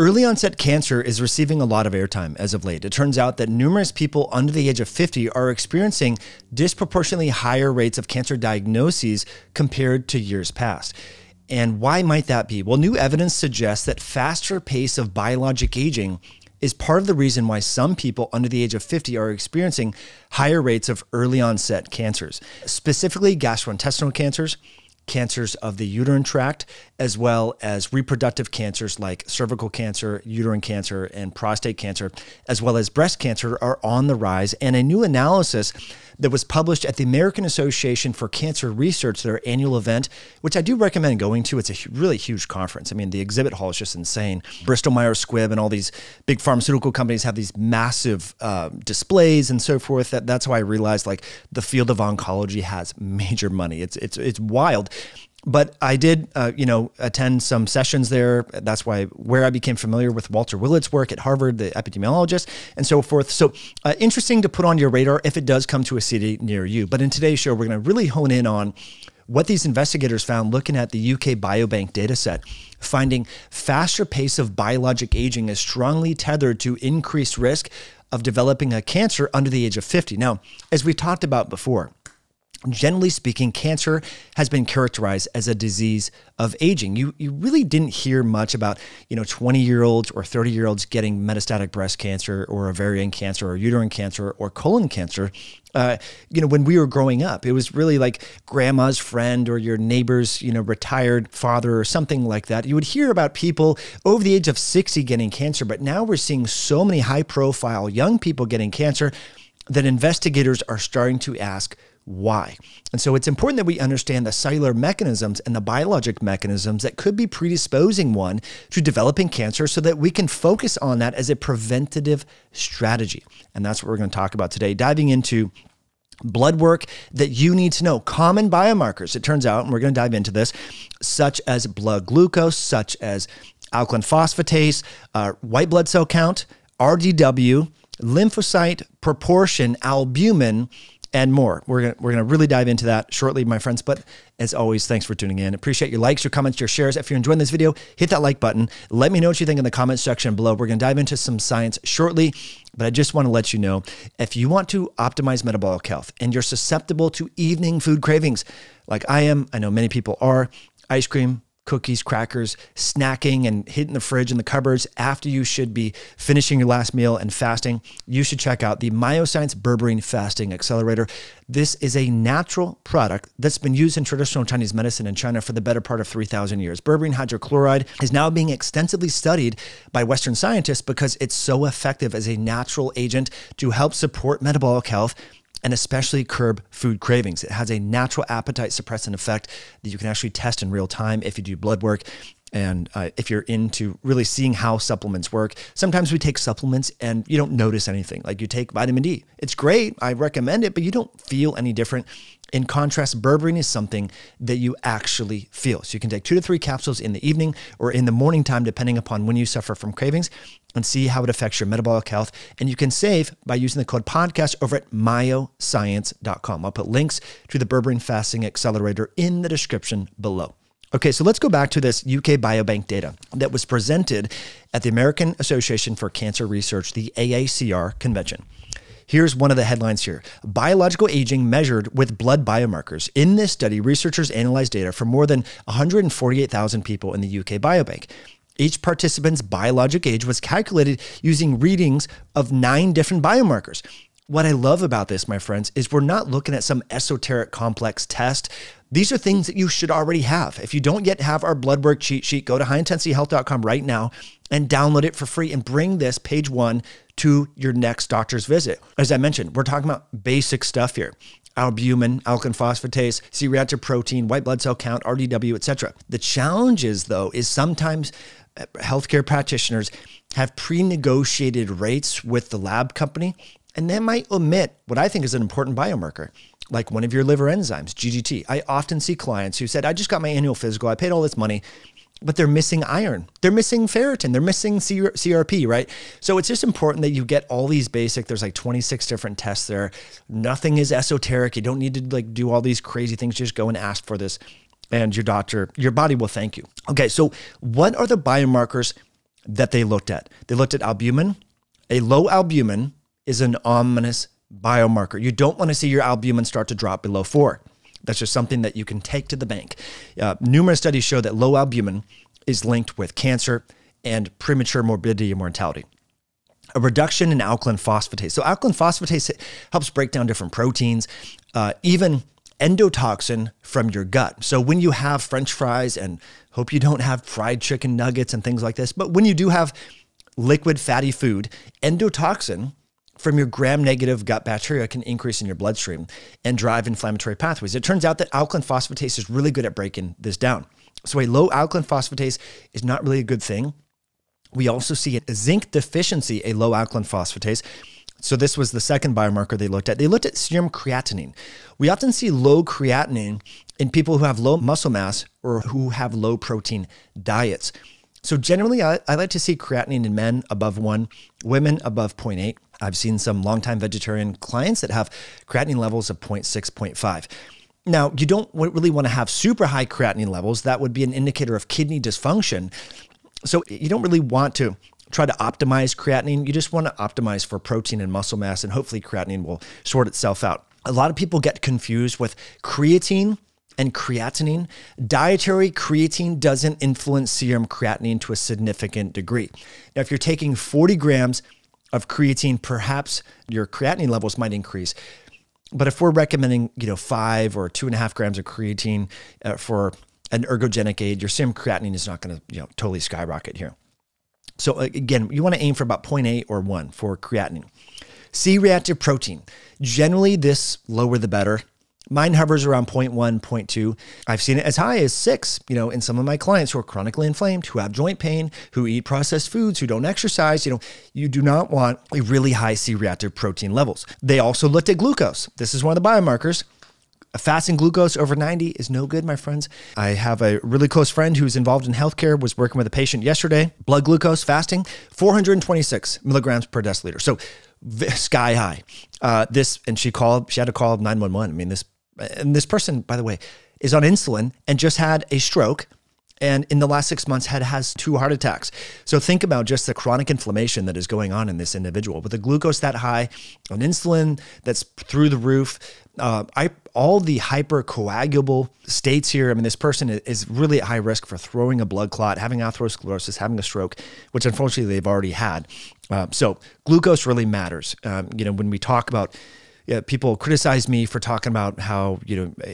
Early onset cancer is receiving a lot of airtime as of late. It turns out that numerous people under the age of 50 are experiencing disproportionately higher rates of cancer diagnoses compared to years past. And why might that be? Well, new evidence suggests that faster pace of biologic aging is part of the reason why some people under the age of 50 are experiencing higher rates of early onset cancers, specifically gastrointestinal cancers, cancers of the uterine tract, as well as reproductive cancers like cervical cancer, uterine cancer, and prostate cancer, as well as breast cancer are on the rise. And a new analysis that was published at the American Association for Cancer Research, their annual event, which I do recommend going to. It's a really huge conference. I mean, the exhibit hall is just insane. Bristol-Myers Squibb and all these big pharmaceutical companies have these massive displays and so forth. That's how I realized, like, the field of oncology has major money. It's wild. But I did, attend some sessions there. That's where I became familiar with Walter Willett's work at Harvard, the epidemiologist, and so forth. So interesting to put on your radar if it does come to a city near you. But in today's show, we're going to really hone in on what these investigators found looking at the UK Biobank data set, finding faster pace of biologic aging is strongly tethered to increased risk of developing a cancer under the age of 50. Now, as we talked about before, generally speaking, cancer has been characterized as a disease of aging. You really didn't hear much about, 20-year-olds or 30-year-olds getting metastatic breast cancer or ovarian cancer or uterine cancer or colon cancer. When we were growing up, it was really like grandma's friend or your neighbor's, retired father or something like that. You would hear about people over the age of 60 getting cancer, but now we're seeing so many high-profile young people getting cancer that investigators are starting to ask, why? And so it's important that we understand the cellular mechanisms and the biologic mechanisms that could be predisposing one to developing cancer so that we can focus on that as a preventative strategy. And that's what we're going to talk about today, diving into blood work that you need to know, common biomarkers, it turns out, and we're going to dive into this, such as blood glucose, such as alkaline phosphatase, white blood cell count, RDW, lymphocyte proportion, albumin, and more. We're gonna really dive into that shortly, my friends. But as always, thanks for tuning in. Appreciate your likes, your comments, your shares. If you're enjoying this video, hit that like button. Let me know what you think in the comments section below. We're gonna dive into some science shortly, but I just want to let you know, if you want to optimize metabolic health and you're susceptible to evening food cravings, like I am, I know many people are, ice cream, cookies, crackers, snacking and hitting the fridge and the cupboards after you should be finishing your last meal and fasting, you should check out the MyoScience Berberine Fasting Accelerator. This is a natural product that's been used in traditional Chinese medicine in China for the better part of 3,000 years. Berberine hydrochloride is now being extensively studied by Western scientists because it's so effective as a natural agent to help support metabolic health and especially curb food cravings. It has a natural appetite suppressant effect that you can actually test in real time if you do blood work. And if you're into really seeing how supplements work, sometimes we take supplements and you don't notice anything. Like you take vitamin D. It's great. I recommend it, but you don't feel any different. In contrast, berberine is something that you actually feel. So you can take 2 to 3 capsules in the evening or in the morning time, depending upon when you suffer from cravings, and see how it affects your metabolic health. And you can save by using the code podcast over at myoscience.com. I'll put links to the Berberine Fasting Accelerator in the description below. Okay, so let's go back to this UK Biobank data that was presented at the American Association for Cancer Research, the AACR convention. Here's one of the headlines here. Biological aging measured with blood biomarkers. In this study, researchers analyzed data from more than 148,000 people in the UK Biobank. Each participant's biologic age was calculated using readings of 9 different biomarkers. What I love about this, my friends, is we're not looking at some esoteric complex test. These are things that you should already have. If you don't yet have our blood work cheat sheet, go to highintensityhealth.com right now and download it for free and bring this page 1 to your next doctor's visit. As I mentioned, we're talking about basic stuff here. Albumin, alkaline phosphatase, C-reactive protein, white blood cell count, RDW, etc. The challenge is, though, is sometimes healthcare practitioners have pre-negotiated rates with the lab company, and that might omit what I think is an important biomarker, like one of your liver enzymes, GGT. I often see clients who said, I just got my annual physical, I paid all this money, but they're missing iron, they're missing ferritin, they're missing CRP, right? So it's just important that you get all these basic, there's like 26 different tests there. Nothing is esoteric. You don't need to like do all these crazy things. Just go and ask for this and your doctor, your body will thank you. Okay, so what are the biomarkers that they looked at. They looked at albumin. A low albumin is an ominous biomarker. You don't want to see your albumin start to drop below 4. That's just something that you can take to the bank. Numerous studies show that low albumin is linked with cancer and premature morbidity and mortality. A reduction in alkaline phosphatase. So alkaline phosphatase helps break down different proteins, even endotoxin from your gut. So when you have French fries, and hope you don't have fried chicken nuggets and things like this, but when you do have liquid fatty food, endotoxin from your gram-negative gut bacteria can increase in your bloodstream and drive inflammatory pathways. It turns out that alkaline phosphatase is really good at breaking this down. So a low alkaline phosphatase is not really a good thing. We also see a zinc deficiency, a low alkaline phosphatase. So this was the second biomarker they looked at. They looked at serum creatinine. We often see low creatinine in people who have low muscle mass or who have low protein diets. So generally, I like to see creatinine in men above 1, women above 0.8. I've seen some longtime vegetarian clients that have creatinine levels of 0.6, 0.5. Now, you don't really want to have super high creatinine levels. That would be an indicator of kidney dysfunction. So you don't really want to try to optimize creatinine. You just want to optimize for protein and muscle mass, and hopefully creatinine will sort itself out. A lot of people get confused with creatine and creatinine. Dietary creatine doesn't influence serum creatinine to a significant degree. Now, if you're taking 40 grams of creatine, perhaps your creatinine levels might increase. But if we're recommending, 5 or 2.5 grams of creatine for an ergogenic aid, your serum creatinine is not going to totally skyrocket here. So again, you want to aim for about 0.8 or 1 for creatinine. C-reactive protein. Generally, this lower the better. Mine hovers around 0.1, 0.2. I've seen it as high as 6, in some of my clients who are chronically inflamed, who have joint pain, who eat processed foods, who don't exercise. You do not want a really high C-reactive protein levels. They also looked at glucose. This is one of the biomarkers. Fasting glucose over 90 is no good, my friends. I have a really close friend who's involved in healthcare, was working with a patient yesterday, blood glucose fasting, 426 milligrams per deciliter. So sky high. She had to call 911. I mean, this person, by the way, is on insulin and just had a stroke, and in the last 6 months has 2 heart attacks. So think about just the chronic inflammation that is going on in this individual. With the glucose that high, on insulin that's through the roof, all the hypercoagulable states here, I mean, this person is really at high risk for throwing a blood clot, having atherosclerosis, having a stroke, which unfortunately they've already had. So glucose really matters. When we talk about, people criticize me for talking about how,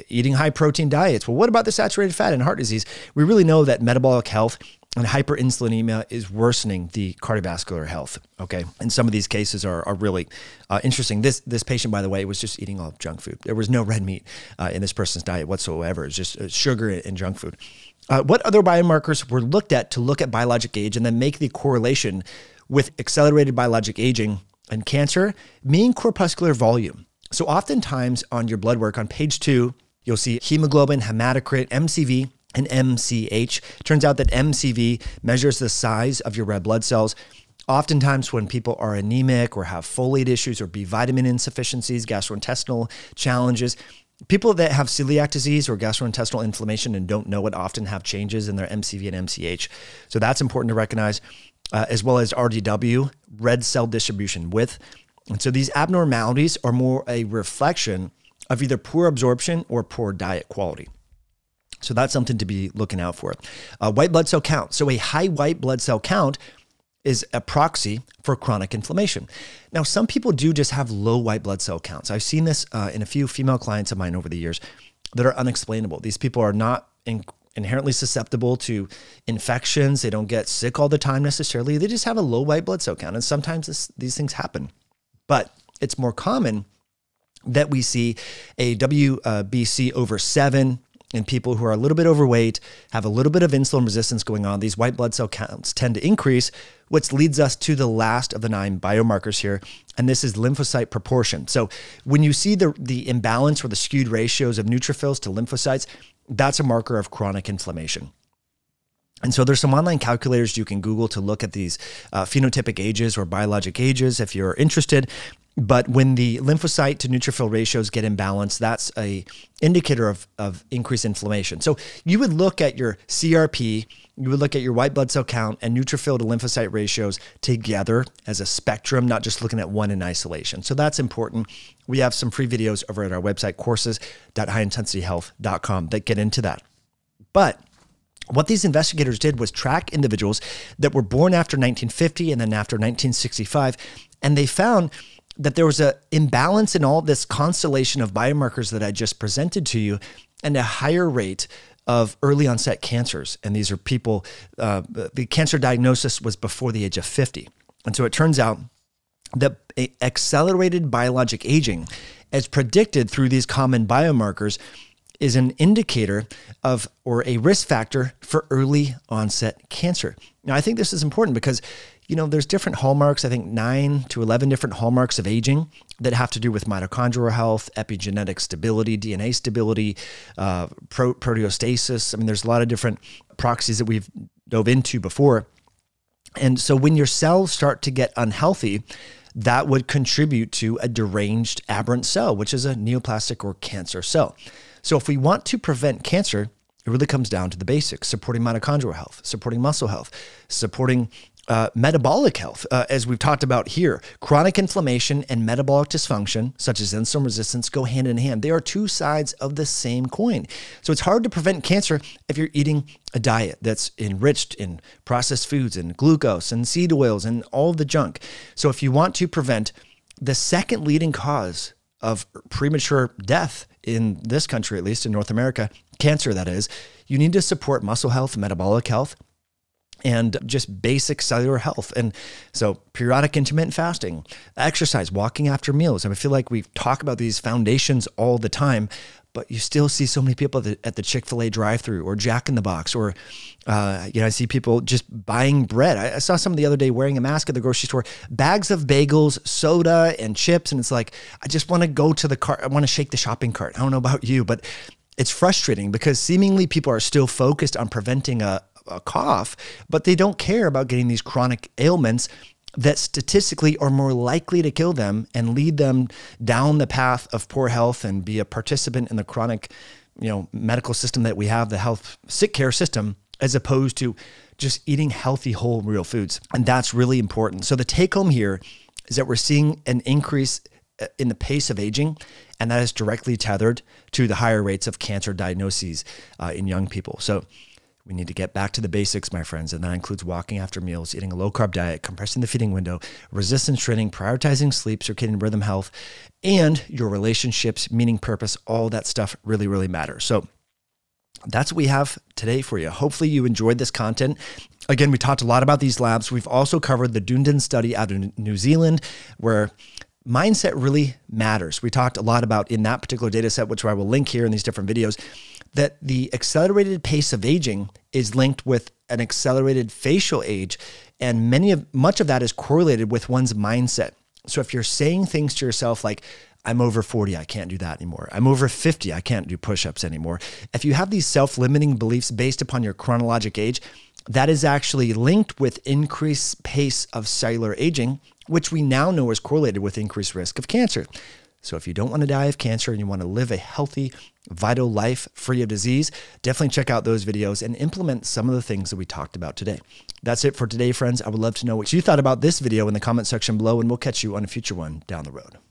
eating high protein diets. Well, what about the saturated fat and heart disease? We really know that metabolic health and hyperinsulinemia is worsening the cardiovascular health. Okay. And some of these cases are really interesting. This patient, by the way, was just eating all junk food. There was no red meat in this person's diet whatsoever. It's just sugar and junk food. What other biomarkers were looked at to look at biologic age and then make the correlation with accelerated biologic aging and cancer? Mean corpuscular volume. So oftentimes on your blood work on page 2, you'll see hemoglobin, hematocrit, MCV, and MCH. Turns out that MCV measures the size of your red blood cells. Oftentimes when people are anemic or have folate issues or B vitamin insufficiencies, gastrointestinal challenges, people that have celiac disease or gastrointestinal inflammation and don't know it often have changes in their MCV and MCH. So that's important to recognize. As well as RDW, red cell distribution width. And so these abnormalities are more a reflection of either poor absorption or poor diet quality. So that's something to be looking out for. White blood cell count. So a high white blood cell count is a proxy for chronic inflammation. Now, some people do just have low white blood cell counts. I've seen this in a few female clients of mine over the years that are unexplainable. These people are not inherently susceptible to infections. They don't get sick all the time necessarily. They just have a low white blood cell count. And sometimes these things happen, but it's more common that we see a WBC over 7 in people who are a little bit overweight, have a little bit of insulin resistance going on. These white blood cell counts tend to increase, which leads us to the last of the 9 biomarkers here. And this is lymphocyte proportion. So when you see the imbalance or the skewed ratios of neutrophils to lymphocytes, that's a marker of chronic inflammation. And so there's some online calculators you can Google to look at these phenotypic ages or biologic ages if you're interested. But when the lymphocyte to neutrophil ratios get imbalanced, that's an indicator of increased inflammation. So you would look at your CRP, you would look at your white blood cell count and neutrophil to lymphocyte ratios together as a spectrum, not just looking at one in isolation. So that's important. We have some free videos over at our website, courses.highintensityhealth.com, that get into that. But what these investigators did was track individuals that were born after 1950 and then after 1965, and they found that there was an imbalance in all this constellation of biomarkers that I just presented to you and a higher rate of early onset cancers. And these are people, the cancer diagnosis was before the age of 50. And so it turns out that accelerated biologic aging, as predicted through these common biomarkers, is an indicator of or a risk factor for early onset cancer. Now, I think this is important because, you know, there's different hallmarks, I think 9 to 11 different hallmarks of aging that have to do with mitochondrial health, epigenetic stability, DNA stability, proteostasis. I mean, there's a lot of different proxies that we've dove into before. And so when your cells start to get unhealthy, that would contribute to a deranged aberrant cell, which is a neoplastic or cancer cell. So if we want to prevent cancer, it really comes down to the basics: supporting mitochondrial health, supporting muscle health, supporting metabolic health, as we've talked about here. Chronic inflammation and metabolic dysfunction, such as insulin resistance, go hand in hand. They are two sides of the same coin. So it's hard to prevent cancer if you're eating a diet that's enriched in processed foods and glucose and seed oils and all the junk. So if you want to prevent the second leading cause of premature death in this country, at least in North America, cancer that is, you need to support muscle health, metabolic health, and just basic cellular health. And so periodic intermittent fasting, exercise, walking after meals. And I feel like we talk about these foundations all the time, but you still see so many people at the Chick-fil-A drive-thru or Jack in the Box, or, you know, I see people just buying bread. I saw someone the other day wearing a mask at the grocery store, bags of bagels, soda and chips. And it's like, I just want to go to the cart. I want to shake the shopping cart. I don't know about you, but it's frustrating because seemingly people are still focused on preventing a cough, but they don't care about getting these chronic ailments that statistically are more likely to kill them and lead them down the path of poor health and be a participant in the chronic, you know, medical system that we have, the health sick care system, as opposed to just eating healthy, whole, real foods. And that's really important. So the take home here is that we're seeing an increase in the pace of aging, and that is directly tethered to the higher rates of cancer diagnoses in young people. So we need to get back to the basics, my friends, and that includes walking after meals, eating a low-carb diet, compressing the feeding window, resistance training, prioritizing sleep, circadian rhythm health, and your relationships, meaning, purpose. All that stuff really, really matters. So that's what we have today for you. Hopefully you enjoyed this content. Again, we talked a lot about these labs. We've also covered the Dunedin study out of New Zealand, where mindset really matters. We talked a lot about in that particular data set, which I will link here in these different videos, that the accelerated pace of aging is linked with an accelerated facial age. And much of that is correlated with one's mindset. So if you're saying things to yourself like, I'm over 40, I can't do that anymore. I'm over 50, I can't do push-ups anymore. If you have these self-limiting beliefs based upon your chronologic age, that is actually linked with increased pace of cellular aging, which we now know is correlated with increased risk of cancer. So if you don't want to die of cancer and you want to live a healthy, vital life free of disease, definitely check out those videos and implement some of the things that we talked about today. That's it for today, friends. I would love to know what you thought about this video in the comment section below, and we'll catch you on a future one down the road.